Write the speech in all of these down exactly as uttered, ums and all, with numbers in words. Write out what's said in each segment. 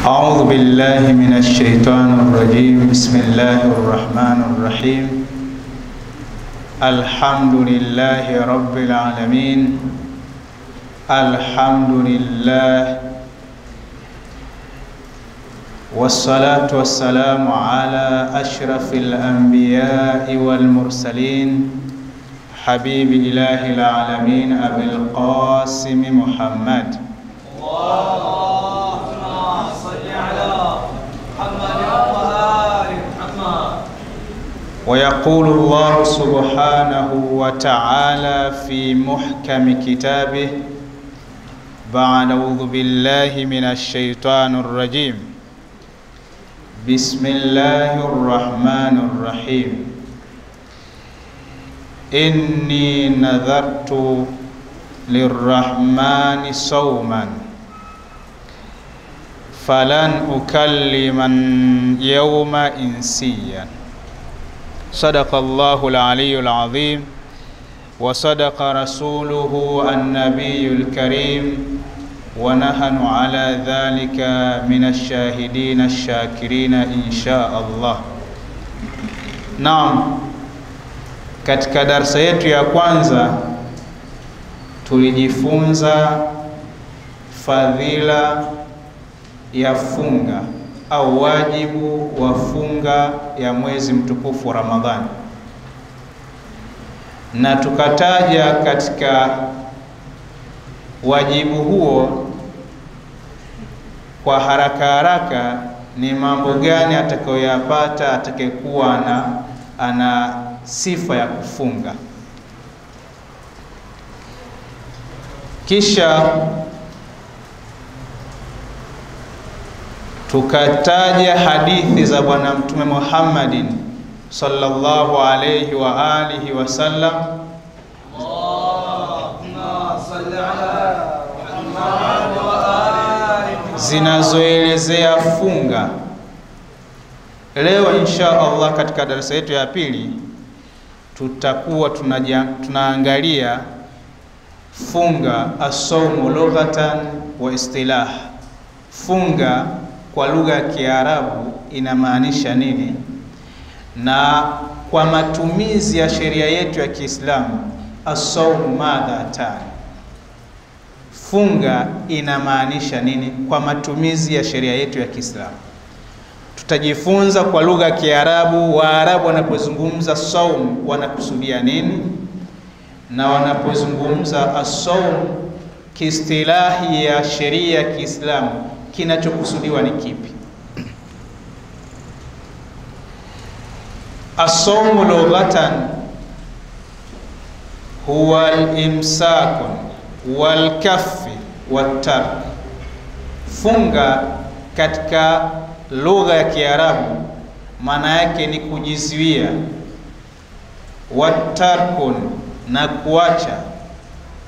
أعوذ بالله من الشيطان الرجيم بسم الله الرحمن الرحيم الحمد لله رب العالمين الحمد لله والصلاة والسلام على أشرف الأنبياء والمرسلين حبيب إله العالمين أبي القاسم محمد ويقول الله سبحانه وتعالى في محكم كتابه بعد أعوذ بالله من الشيطان الرجيم بسم الله الرحمن الرحيم إني نذرت للرحمن صوما فلن أكلم اليوم إنسيا صدق الله العلي العظيم وصدق رسوله النبي الكريم ونحن على ذلك من الشاهدين الشاكرين إن شاء الله. Naam, katika darasa yetu ya kwanza tulijifunza fadhila ya funga au wajibu wa funga ya mwezi mtukufu wa Ramadhani, na tukataja katika wajibu huo kwa haraka haraka ni mambo gani atakayoyapata atakayekuwa na ana sifa ya kufunga. Kisha tukataja hadithi za Bwana Mtume Muhammadin sallallahu alayhi wa alihi wa sallam, Allahumma salli ala Muhammad wa alihi, zinazoelezea funga. Leo insha Allah katika darasa yetu ya pili tutakuwa tunaangalia funga as-sawmu lughatan wa istilah, funga kwa lugha ya Kiarabu inamaanisha nini, na kwa matumizi ya sheria yetu ya Kiislamu as-sawm madha tani, funga inamaanisha nini kwa matumizi ya sheria yetu ya Kiislamu. Tutajifunza kwa lugha ya Kiarabu, Waarabu wanapozungumza sawm wanakusudia nini, na wanapozungumza as-sawm kiistilahi ya sheria ya Kiislamu kinachokusudiwa ni kipi? As-sawmu lughatan huwa al-imsaku wal-kaffi wat-tark. Funga katika lugha ya Kiarabu maana yake ni kujizuia, wat-tarkun na kuacha,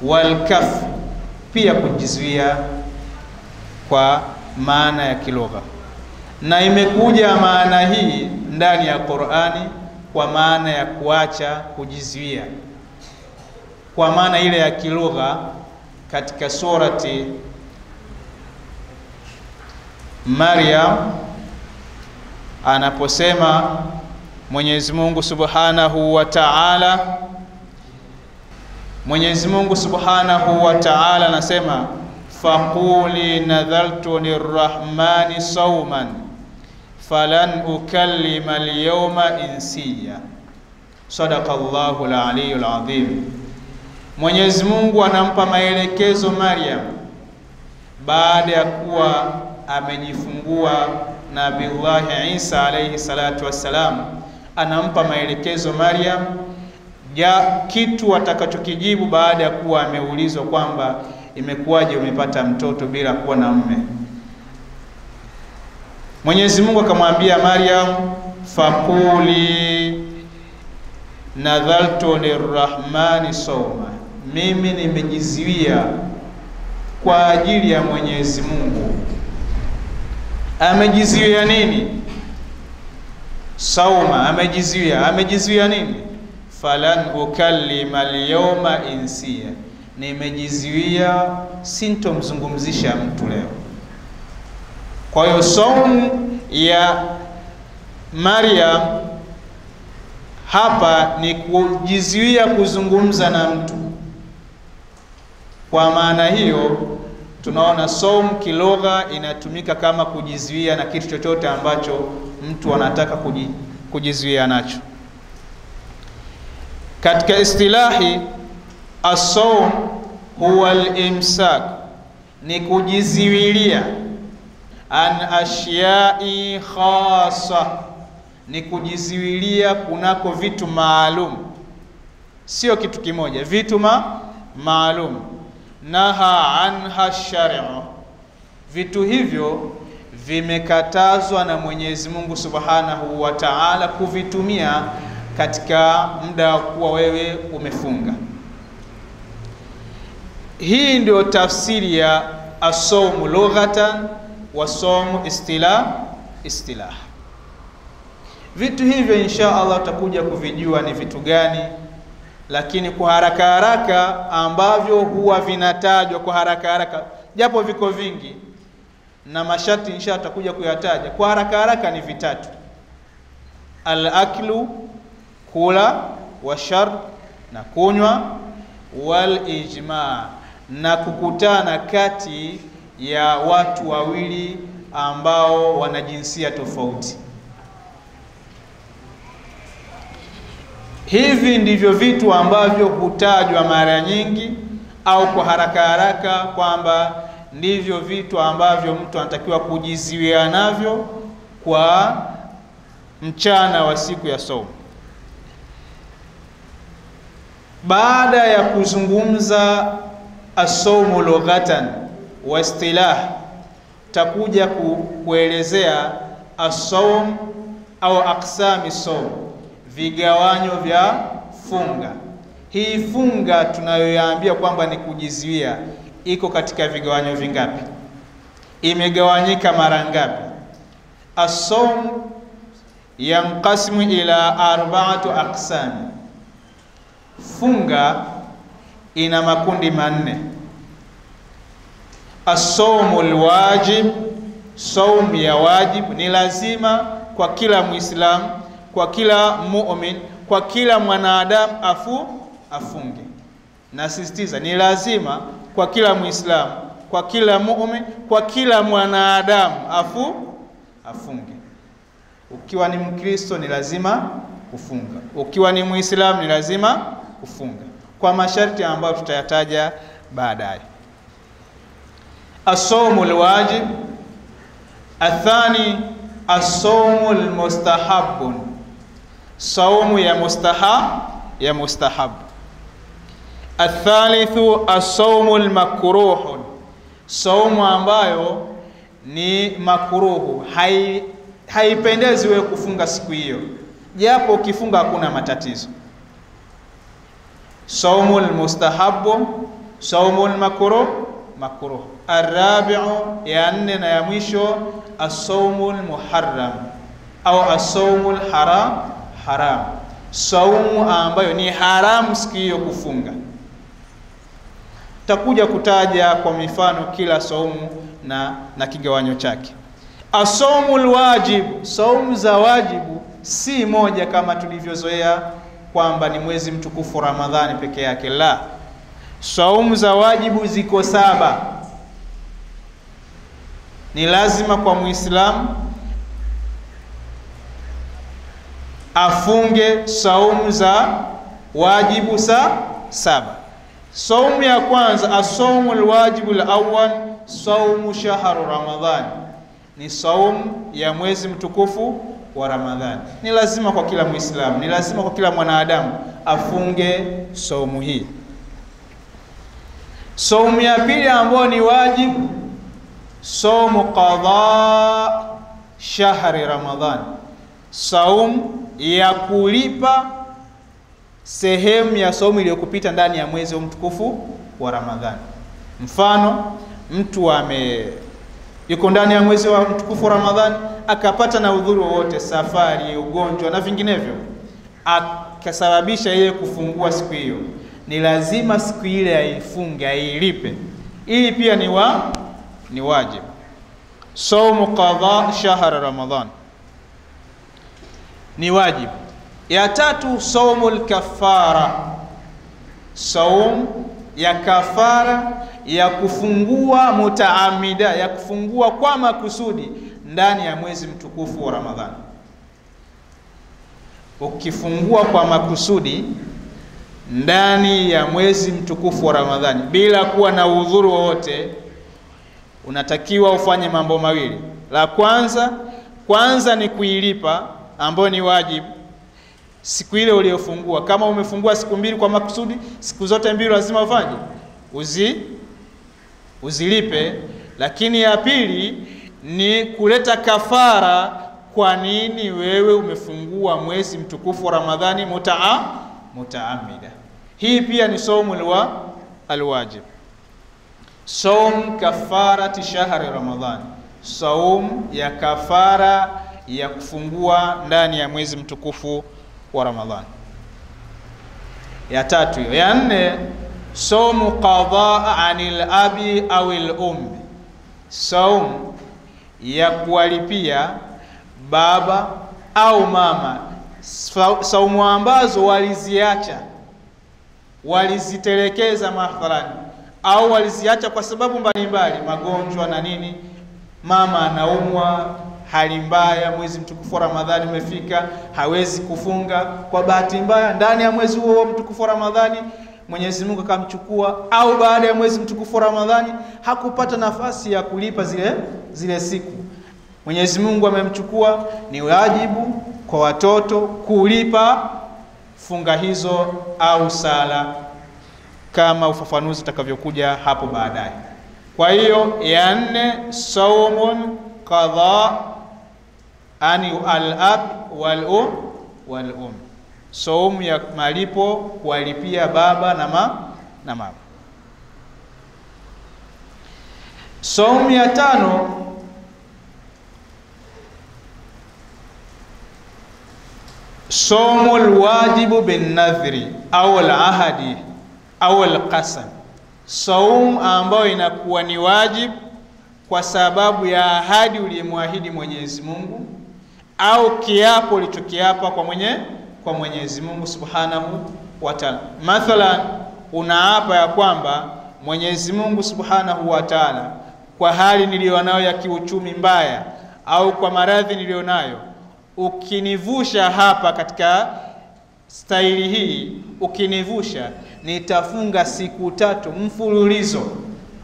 wal-kaffi pia kujizuia kwa maana ya kilugha, na imekuja maana hii ndani ya Qur'ani kwa maana ya kuacha, kujizuia kwa maana ile ya kilugha katika surati Maryam anaposema Mwenyezi Mungu Subhanahu wa Ta'ala. Mwenyezi Mungu Subhanahu wa Ta'ala anasema فَقُولِي نَذَلْتُ لِلرَّحْمَنِ صَوْمًا فَلَنْ أُكَلِّمَ الْيَوْمَ إِنْسِيًّا صَدَقَ اللَّهُ الْعَلِيُّ الْعَظِيمُ. Mwenyezi Mungu anampa maelekezo Maryam baada ya kuwa amejifungua Nabiullahi Isa alayhi salatu wassalam, anampa maelekezo Maryam ya kitu atakachokijibu baada ya kuwa ameulizwa kwamba imekuwaje umepata mtoto bila kuwa na mume. Mwenyezi Mungu akamwambia Maryam, faquli nadhaltu lirrahmani sawma, mimi nimejizuia kwa ajili ya Mwenyezi Mungu. Amejizuia nini? Sawma, amejizuia, amejizuia nini? Falan ukallima al-yawma insiya, nimejizuia sintomzungumzisha mtu leo. Kwa hiyo saumu ya Maryam hapa ni kujizuia kuzungumza na mtu. Kwa maana hiyo tunaona saumu kilugha inatumika kama kujizuia na kitu chochote ambacho mtu anataka kujizuia nacho. Katika istilahi as-sawm huwa al-imsak, ni kujiziwilia an ashyai khasa, ni kujiziwilia kunako vitu maalum, sio kitu kimoja, vitu ma maalum. Naha anha shari'u, vitu hivyo vimekatazwa na Mwenyezi Mungu Subhanahu wa Ta'ala kuvitumia katika muda kuwa wewe umefunga. Hii ndio tafsiri ya as-sawm lughatan wa sawm istilah istilah. Vitu hivyo insha Allah tutakuja kuvijua ni vitu gani, lakini kwa haraka haraka ambavyo huwa vinatajwa kwa haraka haraka, japo viko vingi na masharti insha Allah tutakuja kuyataja, kwa haraka haraka ni vitatu: al-aklu, kula, wa shar, na kunywa, wal ijma, na kukutana kati ya watu wawili ambao wana jinsia tofauti. Hivi ndivyo vitu ambavyo hutajwa mara nyingi au kwa haraka haraka kwamba ndivyo vitu ambavyo mtu anatakiwa kujizuia navyo kwa mchana wa siku ya saumu. Baada ya kuzungumza as-sawmu lughatan wa istilah, takuja kuelezea as-sawm au aqsami sawm, vigawanyo vya funga. Hii funga tunayoyaambia kwamba ni kujizuia iko katika vigawanyo vingapi? Imegawanyika mara ngapi? As-sawm yanqasimu ila arba'atu aqsami, funga ina makundi manne: as-sawmul wajib, sawm ya wajib, ni lazima kwa kila muislamu, kwa kila mu'min, kwa kila mwanadamu afu afunge. Nasisitiza ni lazima kwa kila muislamu, kwa kila mu'min, kwa kila mwanadamu afu afunge. Ukiwa ni Mkristo ni lazima kufunga, ukiwa ni Muislamu ni lazima kufunga, kwa masharti ambayo tutayataja baadaye. As-sawmu al-wajib. Athani as-sawmu al-mustahabun, sawmu ya mustahab ya mustahab. Athalithu as-sawmu al-makruh, sawmu ambayo ni makruhu, hai haipendezi wewe kufunga siku hiyo, japo ukifunga hakuna matatizo. Saumul mustahabu, saumul makruh, makruh. Arabi'u, ya nne na ya mwisho, as-saumul muharram au as-saumul haram, haram, saumu ambayo ni haram siku hiyo kufunga. Takuja kutaja kwa mifano kila saumu na na kigawanyo chake. As-saumul wajib, saumu za wajibu si moja kama tulivyozoea kwamba ni mwezi mtukufu Ramadhani peke yake, la. Saumu za wajibu ziko saba. Ni lazima kwa Muislamu afunge saumu za wajibu sa saba. Saumu ya kwanza, as-sawmu al-wajibu al-awwal, saumu shahru Ramadhani, ni saumu ya mwezi mtukufu wa Ramadhani. Ni lazima kwa kila Muislamu, ni lazima kwa kila mwanadamu afunge saumu hii. Saumu ya pili ambayo ni wajibu, saumu qadha shahri Ramadhani, saumu ya kulipa sehemu ya saumu iliyokupita ndani ya mwezi mtukufu wa Ramadhani. Mfano, mtu ame yuko ndani ya mwezi wa mtukufu Ramadhani akapata na udhuru wote, safari, ugonjwa na vinginevyo, akasababisha yeye kufungua siku hiyo, ni lazima siku ile aifunge, ailipe. Ili pia ni wa ni wajibu. Saumu qadha shahra Ramadhan ni wajibu. Ya tatu, saumu al-kaffara, saum ya kafara ya kufungua mutaamida, ya kufungua kwa makusudi ndani ya mwezi mtukufu wa Ramadhani. Ukifungua kwa makusudi ndani ya mwezi mtukufu wa Ramadhani bila kuwa na udhuru wowote, unatakiwa ufanye mambo mawili. La kwanza, kwanza ni kuilipa, ambayo ni wajibu, siku ile uliyofungua. Kama umefungua siku mbili kwa makusudi, siku zote mbili lazima ufanye uzi uzilipe. Lakini ya pili ni kuleta kafara. Kwa nini wewe umefungua mwezi mtukufu wa Ramadhani mutaa mutaamida? Hii pia ni saumu alwa alwajib, saum kafarati shahri Ramadhani, saum ya kafara ya kufungua ndani ya mwezi mtukufu wa Ramadhani. Ya tatu hiyo. Ya nne, saumu qadhaa anil abi awil ummi, saum ya kuwalipia baba au mama, saumu ambazo waliziacha, walizitelekeza mahadarani, au waliziacha kwa sababu mbalimbali, magonjwa na nini, mama anaumwa, hali mbaya, mwezi mtukufu wa Ramadhani umefika, hawezi kufunga kwa bahati mbaya, ndani ya mwezi huo mtukufu wa Ramadhani Mwenyezi Mungu akamchukua, au baada ya mwezi mtukufu wa Ramadhani hakupata nafasi ya kulipa zile zile siku, Mwenyezi Mungu amemchukua, ni wajibu kwa watoto kulipa funga hizo au sala, kama ufafanuzi utakavyokuja hapo baadaye. Kwa hiyo ya nne, saumun qadha ani al-ab wal-um wal-um, saumu ya malipo, kuwalipia baba na mama na mama. Saumu ya tano, saumu alwajibu bin nadhri au alahadi au alqasam, saumu ambayo inakuwa ni wajibu kwa sababu ya ahadi uliyomwahidi Mwenyezi Mungu au kiapo ulichokiapa kwa mwenye kwa Mwenyezi Mungu Subhanahu wa Ta'ala. Mathalan, unaapa ya kwamba Mwenyezi Mungu Subhanahu wa Ta'ala, kwa hali nilionayo ya kiuchumi mbaya au kwa maradhi nilionayo, ukinivusha hapa katika staili hii, ukinivusha nitafunga siku tatu mfululizo,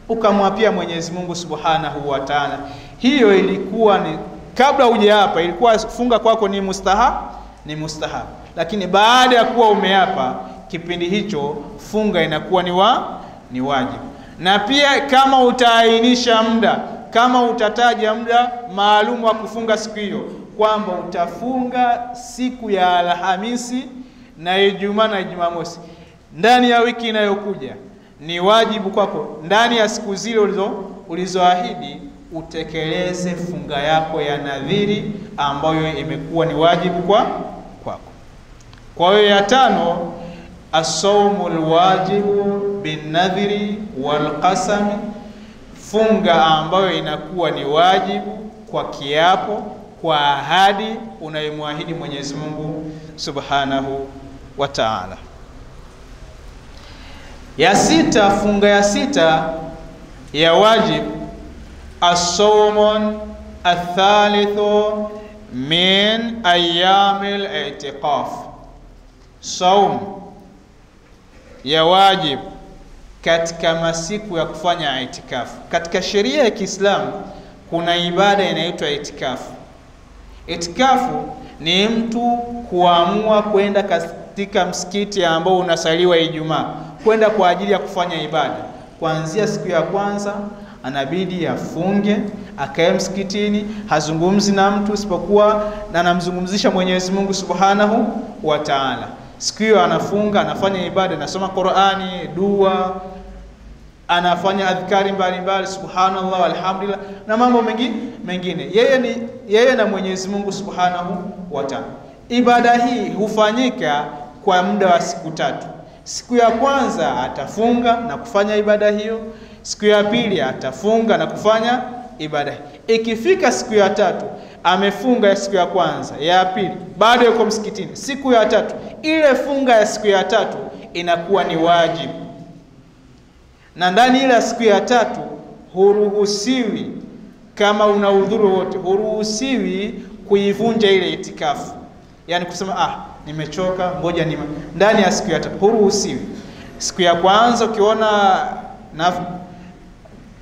ukamwapia Mwenyezi Mungu Subhanahu wa Ta'ala. Hiyo ilikuwa ni kabla hujaapa, ilikuwa funga kwako ni mustahab, ni mustahab. Lakini baada ya kuwa umeapa, kipindi hicho funga inakuwa ni wa ni wajibu. Na pia kama utaainisha muda, kama utataja muda maalumu wa kufunga siku hiyo, kwamba utafunga siku ya Alhamisi na Ijumaa na Jumamosi ndani ya wiki inayokuja, ni wajibu kwako ndani ya siku zile ulizo ulizoahidi utekeleze funga yako ya nadhiri ambayo imekuwa ni wajibu kwa kwako. Kwa hiyo ya tano, as-sawmu al-wajibu bin-nadhri wal-qasam, funga ambayo inakuwa ni wajibu kwa kiapo, kwa ahadi unayomwahidi Mwenyezi Mungu Subhanahu wa Ta'ala. Ya sita, funga ya sita ya wajibu, as-sawmun ath-thalithu min ayyamil i'tiqaf, saum ya wajibu katika masiku ya kufanya itikafu. Katika sheria ya Kiislamu kuna ibada inaitwa itikafu. Itikafu ni mtu kuamua kwenda katika msikiti ambao unasaliwa Ijumaa, kwenda kwa ajili ya kufanya ibada. Kuanzia siku ya kwanza anabidi afunge, akae msikitini, hazungumzi na mtu isipokuwa na anamzungumzisha Mwenyezi Mungu Subhanahu wa Ta'ala. Siku hiyo anafunga, anafanya ibada, anasoma Qur'ani, dua, anafanya adhkari mbalimbali, subhanallah walhamdulillah na mambo mengi mengine. Yeye ni yeye na Mwenyezi Mungu Subhanahu wa Ta'ala. Ibada hii hufanyika kwa muda wa siku tatu. Siku ya kwanza atafunga na kufanya ibada hiyo, siku ya pili atafunga na kufanya ibada. Ikifika siku ya tatu amefunga siku ya kwanza, ya pili bado yuko msikitini, siku ya tatu ile funga ya siku ya tatu inakuwa ni wajibu. Na ndani ile siku ya tatu huruhusiwi, kama una udhuru wote huruhusiwi kuivunja ile itikafu. Yani kusema ah nimechoka ngoja nima. Ndani ya siku ya tatu huruhusiwi. Siku ya kwanza ukiona na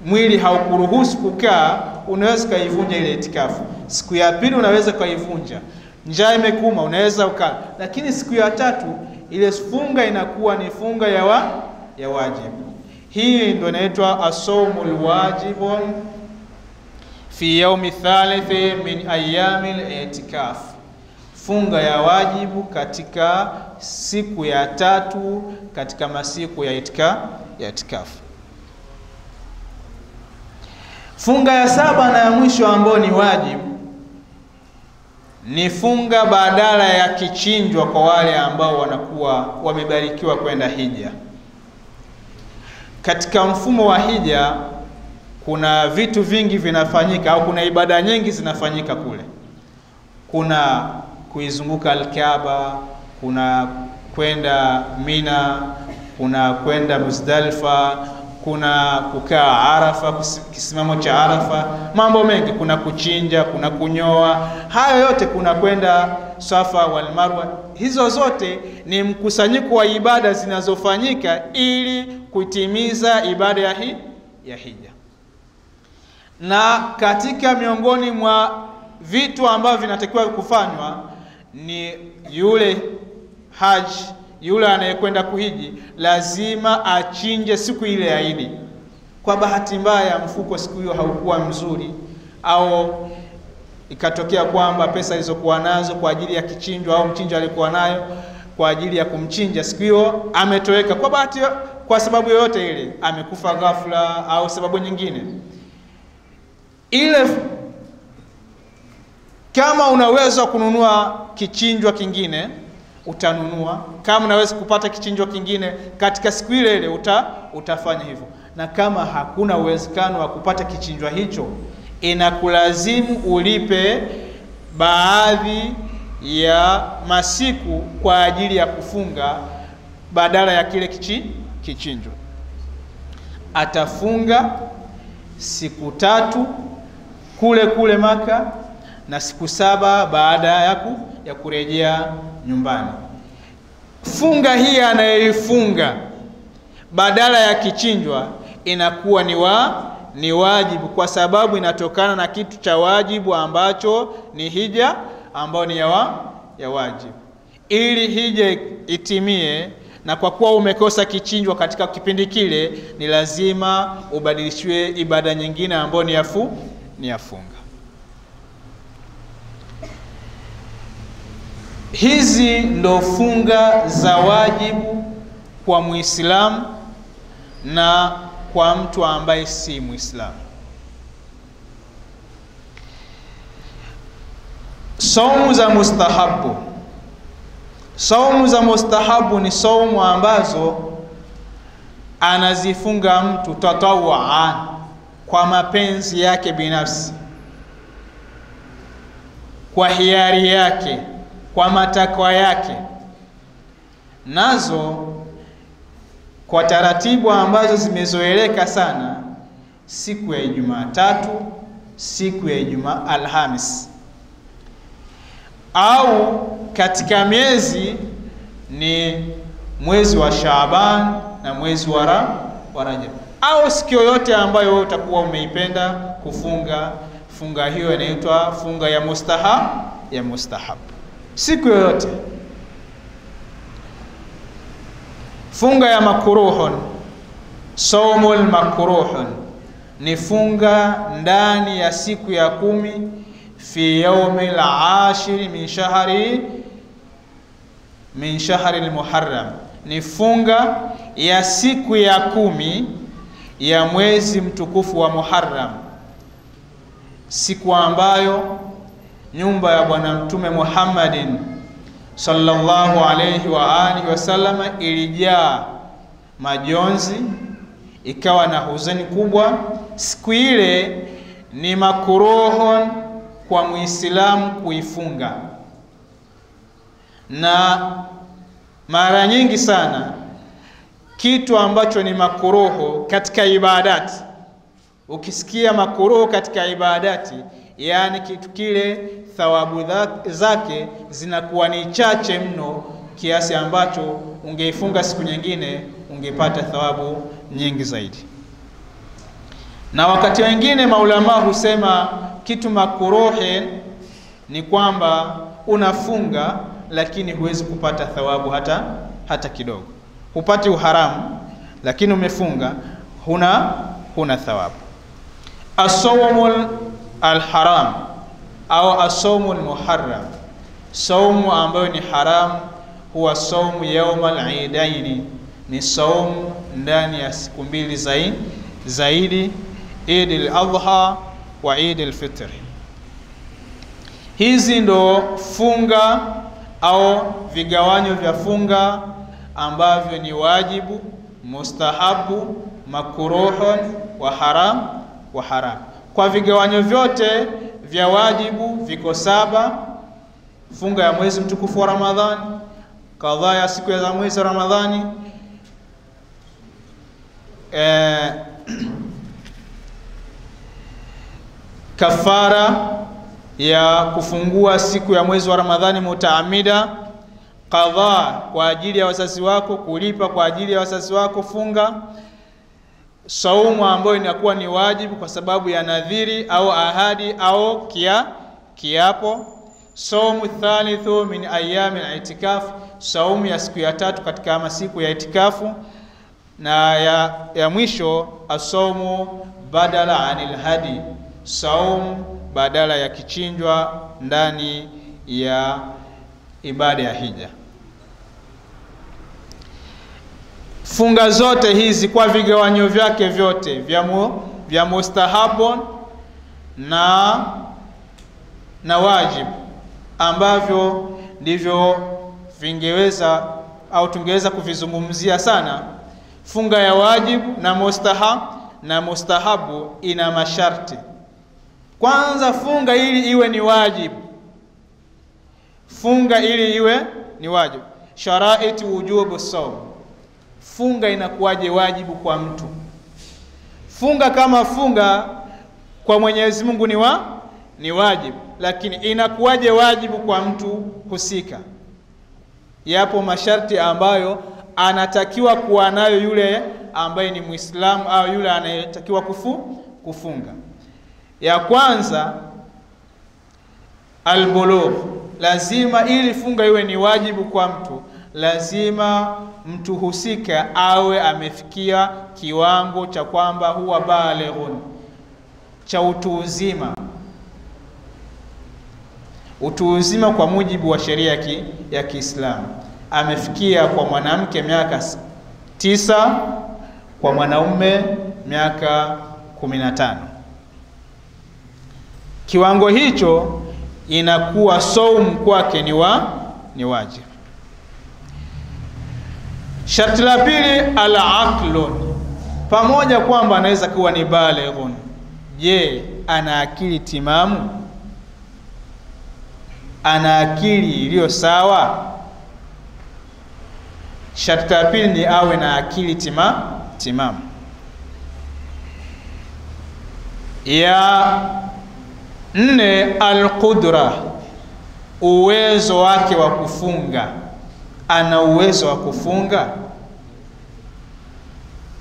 mwili haukuruhusu kukaa, unaweza kaivunja ile itikafu. Siku ya pili unaweza kaivunja. Njaa imekuuma unaweza ukala. Lakini siku ya tatu ile funga inakuwa ni funga ya wa, ya wajibu. Hii ndio inaitwa asawmul wajibun fi yawmi thalithi min ayyamil i'tikaf, funga ya wajibu katika siku ya tatu katika masiku ya itika ya itikaf. Funga ya saba na ya mwisho ambayo ni wajibu ni funga badala ya kichinjwa kwa wale ambao wanakuwa wamebarikiwa kwenda hija. Katika mfumo wa hija kuna vitu vingi vinafanyika au kuna ibada nyingi zinafanyika kule. Kuna kuizunguka Al-Kaaba, kuna kwenda Mina, kuna kwenda Muzdalifa, kuna kukaa Arafa, kisimamo cha Arafa, mambo mengi, kuna kuchinja, kuna kunyoa. Hayo yote, kuna kwenda Safa wal Marwa. Hizo zote ni mkusanyiko wa ibada zinazofanyika ili kutimiza ibada ya hii ya hija. Na katika miongoni mwa vitu ambavyo vinatakiwa kufanywa ni yule haji, yule anayekwenda kuhiji lazima achinje siku ile ya Idi. Kwa bahati mbaya mfuko siku hiyo haukuwa mzuri, au ikatokea kwamba pesa alizokuwa nazo kwa ajili ya kichinjwa au mchinjwa alikuwa nayo kwa ajili ya kumchinja siku hiyo ametoweka, kwa bahati, kwa sababu yoyote ile, amekufa ghafla au sababu nyingine ile, kama unaweza kununua kichinjwa kingine utanunua. Kama unaweza kupata kichinjwa kingine katika siku ile ile uta, utafanya hivyo. Na kama hakuna uwezekano wa kupata kichinjwa hicho, inakulazimu ulipe baadhi ya masiku kwa ajili ya kufunga badala ya kile kichinjwa. Atafunga siku tatu kule kule Maka na siku saba baada ya ku, ya kurejea nyumbani. Funga hii anayoifunga badala ya kichinjwa inakuwa ni wa ni wajibu, kwa sababu inatokana na kitu cha wajibu ambacho ni hija, ambao ni ya, wa, ya wajibu. Ili hija itimie, na kwa kuwa umekosa kichinjwa katika kipindi kile, ni lazima ubadilishwe ibada nyingine ambayo ni yafu ni yafunga. Hizi ndo funga za wajibu kwa Muislamu na kwa mtu ambaye si Muislamu. Saumu za mustahabu. Saumu za mustahabu ni saumu ambazo anazifunga mtu tatawuan, kwa mapenzi yake binafsi, kwa hiari yake, kwa matakwa yake. Nazo kwa taratibu ambazo zimezoeleka sana, siku ya Jumatatu, siku ya Ijumaa, Alhamis, au katika miezi ni mwezi wa Shaaban na mwezi wa Rajab, au siku yoyote ambayo utakuwa umeipenda kufunga. Funga hiyo inaitwa funga ya mustahab ya mustahab siku yoyote. Funga ya makruhun, saumul makruhun, ni funga ndani ya siku ya kumi, fi yawmi al-ashiri min shahri min shahri al-Muharram, ni funga ya siku ya kumi ya mwezi mtukufu wa Muharram, siku ambayo nyumba ya Bwana Mtume Muhammadin sallallahu alayhi wa alihi wasallam ilijaa majonzi, ikawa na huzuni kubwa. Siku ile ni makruhun kwa muislamu kuifunga. Na mara nyingi sana kitu ambacho ni makruhu katika ibadati, ukisikia makruhu katika ibadati, yani kitu kile thawabu zake zinakuwa ni chache mno kiasi ambacho ungeifunga siku nyingine ungepata thawabu nyingi zaidi. Na wakati wengine maulama husema kitu makruhe ni kwamba unafunga lakini huwezi kupata thawabu hata hata kidogo. Hupati uharamu lakini umefunga huna huna thawabu. As-sawmul al-haram au as-sawmul muharram, saumu ambayo ni haram huwa saumu yawmal eidaini, ni saumu ndani ya siku mbili zaidi zaidi Eid al-Adha wa Eid al-Fitr. Hizi ndo funga au vigawanyo vya funga ambavyo ni wajibu, mustahabu, makruhun wa haram wa haram. Kwa vigawanyo vyote vya wajibu viko saba: funga ya mwezi mtukufu wa Ramadhani, kadhaa ya siku ya mwezi wa Ramadhani, eh kafara ya kufungua siku ya mwezi wa Ramadhani mutaamida, qadha kwa ajili ya wazazi wako, kulipa kwa ajili ya wazazi wako funga, saumu ambayo inakuwa ni wajibu kwa sababu ya nadhiri au ahadi au kia kiapo, saumu thalithu min ayyam al-itikaf, saumu ya siku ya tatu katika masiku ya itikafu, na ya, ya mwisho asaumu badala anil hadi, saumu badala ya kichinjwa ndani ya ibada ya hija. Funga zote hizi kwa vigawanyo vyake vyote vya mu, vya mustahabon na na wajibu ambavyo ndivyo vingeweza au tungeweza kuvizungumzia sana. Funga ya wajibu na mustahab na mustahabu ina masharti. Kwanza, funga ili iwe ni wajibu. Funga ili iwe ni wajibu. Sharaiti wujubu saum. Funga inakuwaje wajibu kwa mtu? Funga kama funga kwa Mwenyezi Mungu ni wa ni wajibu, lakini inakuwaje wajibu kwa mtu husika? Yapo masharti ambayo anatakiwa kuwa nayo yule ambaye ni Muislamu au yule anayetakiwa kufu, kufunga. Ya kwanza, al-bulugh. Lazima ili funga iwe ni wajibu kwa mtu, lazima mtu husika awe amefikia kiwango cha kwamba huwa baleghun, cha utu uzima. Utu uzima kwa mujibu wa sheria ki, ya Kiislamu. Amefikia kwa mwanamke miaka tisa, kwa mwanaume miaka kumi na tano. Kiwango hicho inakuwa saumu kwake ni wa ni wajibu. Sharti la pili, al-aqlun. Pamoja kwamba anaweza kuwa ni baleghun, je, ana akili timamu? Ana akili iliyo sawa? Sharti la pili ni awe na akili timamu timamu. Ya nne, al-qudra, uwezo wake wa kufunga. Ana uwezo wa kufunga?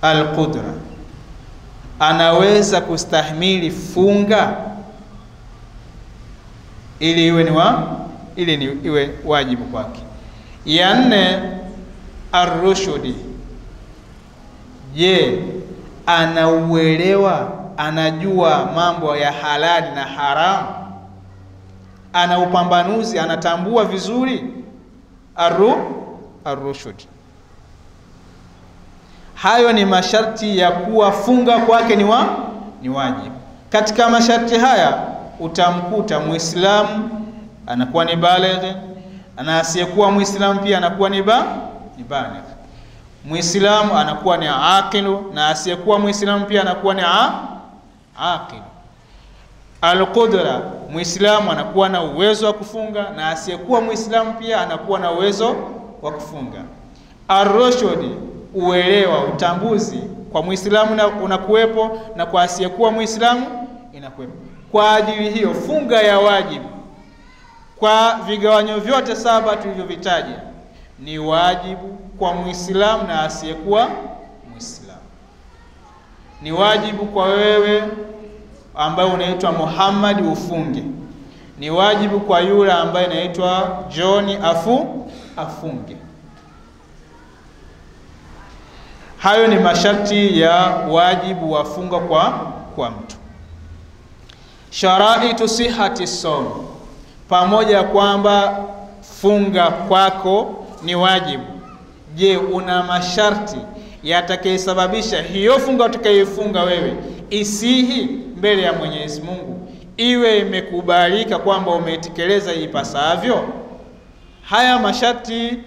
Al-qudra, anaweza kustahimili funga? Ili iwe ni wa ili ni iwe wajibu kwake. Ya nne, ar-rushudi, je, anauelewa, anajua mambo ya halali na haramu? Ana upambanuzi, anatambua vizuri? Arru ar-rushud. Hayo ni masharti ya kuwa funga kwake ni wa ni wajibu. Katika masharti haya utamkuta Muislamu anakuwa ni baligh, na asiyekuwa Muislamu pia anakuwa ni ba ni baligh. Muislamu anakuwa ni aqilu, na asiyekuwa Muislamu pia anakuwa ni a aqil. Al-Qudra, Muislamu anakuwa na uwezo wa kufunga na asiyekuwa Muislamu pia anakuwa na uwezo wa kufunga. Ar-Rushd, uelewa, utambuzi kwa Muislamu unakuwepo na kwa asiyekuwa Muislamu inakuwepo. Kwa ajili hiyo funga ya wajibu kwa vigawanyo vyote saba tulivyovitaja ni wajibu kwa Muislamu na asiyekuwa Muislamu. Ni wajibu kwa wewe ambaye unaitwa Muhammad ufunge. Ni wajibu kwa yule ambaye anaitwa John afu afunge. Hayo ni masharti ya wajibu wa funga kwa kwa mtu. Sharaitu sihati saum, pamoja kwamba funga kwako ni wajibu, je, una masharti yatakayesababisha hiyo funga utakayofunga wewe isihi mbele ya Mwenyezi Mungu, iwe imekubalika kwamba umetekeleza ipasavyo? Haya masharti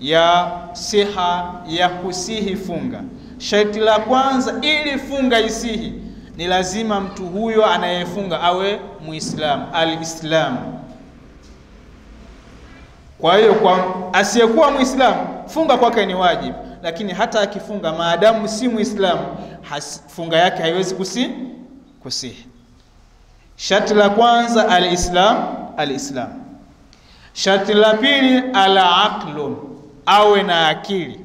ya siha ya kusihi funga. Sharti la kwanza, ili funga isihi, ni lazima mtu huyo anayefunga awe Muislamu, al-Islamu. Kwa hiyo kwa asiyekuwa Muislamu funga kwake ni wajibu, lakini hata akifunga maadamu si Muislamu funga yake haiwezi kusi kusihi. Sharti la kwanza al-Islam, al-Islam. Sharti la pili al-aqlu, awe na akili.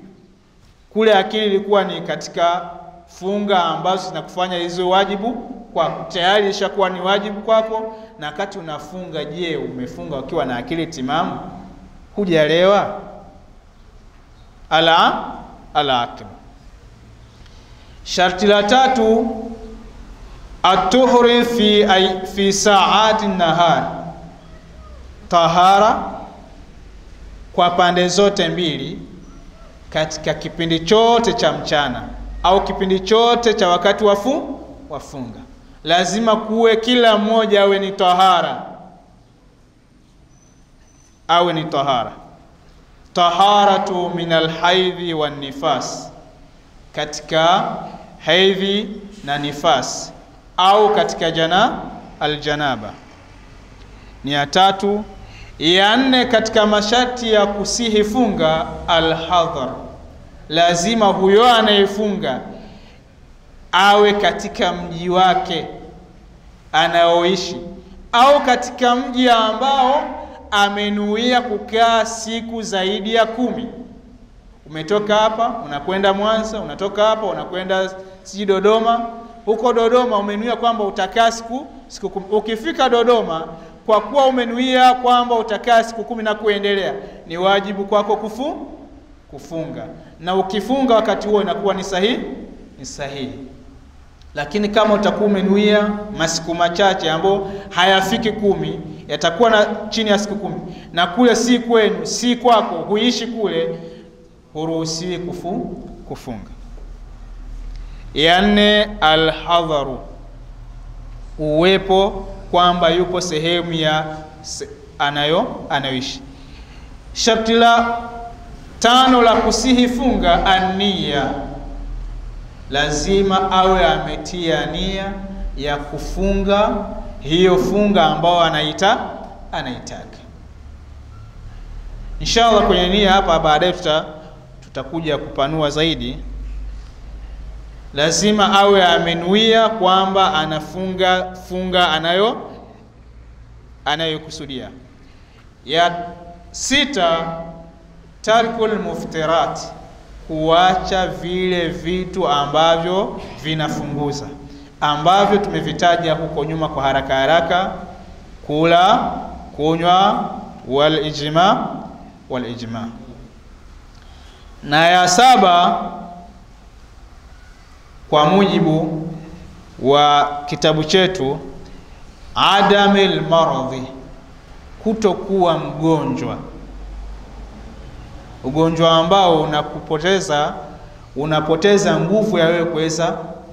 Kule akili ilikuwa ni katika funga ambazo zinakufanya hizo wajibu kwako. Tayari ishakuwa ni wajibu kwako, na wakati unafunga, je, umefunga ukiwa na akili timamu? Hujalewa? Ala ala akili. Sharti la tatu atuhuri fi fi saati nahar, tahara kwa pande zote mbili, katika kipindi chote cha mchana au kipindi chote cha wakati wafu wafunga. Lazima kuwe kila mmoja awe ni tahara, awe ni tahara. Taharatu min alhaidhi wa nifas, katika haidhi na nifas, au katika jana aljanaba. Ni ya tatu. Ya nne katika masharti ya kusihi funga alhadhar, lazima huyo anayefunga awe katika mji wake anaoishi au katika mji ambao amenuia kukaa siku zaidi ya kumi. Umetoka hapa unakwenda Mwanza, unatoka hapa unakwenda si Dodoma. Huko Dodoma umenuia kwamba utakaa siku siku kumi. Ukifika Dodoma, kwa kuwa umenuia kwamba utakaa siku kumi na kuendelea, ni wajibu kwako kufu kufunga, na ukifunga wakati huo inakuwa ni sahihi ni sahihi. Lakini kama utakuwa umenuia masiku machache ambayo hayafiki kumi, yatakuwa na chini ya siku kumi, na kule si kwenu, si kwako, huishi kule, huruhusiwi kufu kufunga. Yani al-hadharu, uwepo kwamba yupo sehemu ya se, anayo anayoishi. Sharti la tano la kusihi funga ania, lazima awe ametia nia ya kufunga hiyo funga ambao anaita anaitaka. Inshallah kwenye nia hapa baadaye tuta, tutakuja kupanua zaidi. Lazima awe amenuia kwamba anafunga funga anayo anayokusudia. Ya sita tarkul muftirat, kuacha vile vitu ambavyo vinafunguza, ambavyo tumevitaja huko nyuma kwa haraka haraka: kula, kunywa, wal ijma wal ijma. Na ya saba kwa mujibu wa kitabu chetu adamil maradhi, kutokuwa mgonjwa, ugonjwa ambao unakupoteza unapoteza nguvu ya wewe kuweza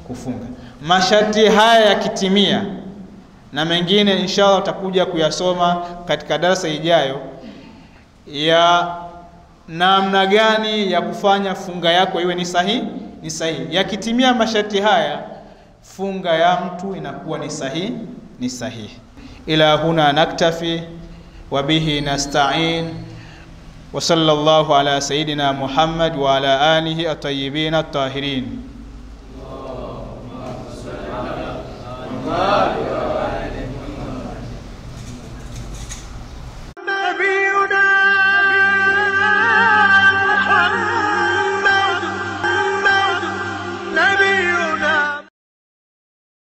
kufunga. Masharti haya yakitimia, na mengine inshallah utakuja kuyasoma katika darasa ijayo, ya namna gani ya kufanya funga yako iwe ni sahihi ni sahihi. Yakitimia masharti haya, funga ya mtu inakuwa ni sahihi ni sahihi. Ila huna naktafi wa bihi nasta'in. Wa sallallahu ala sayidina Muhammad wa ala alihi at-tayyibin at-tahirin. Allahumma salli ala Muhammad.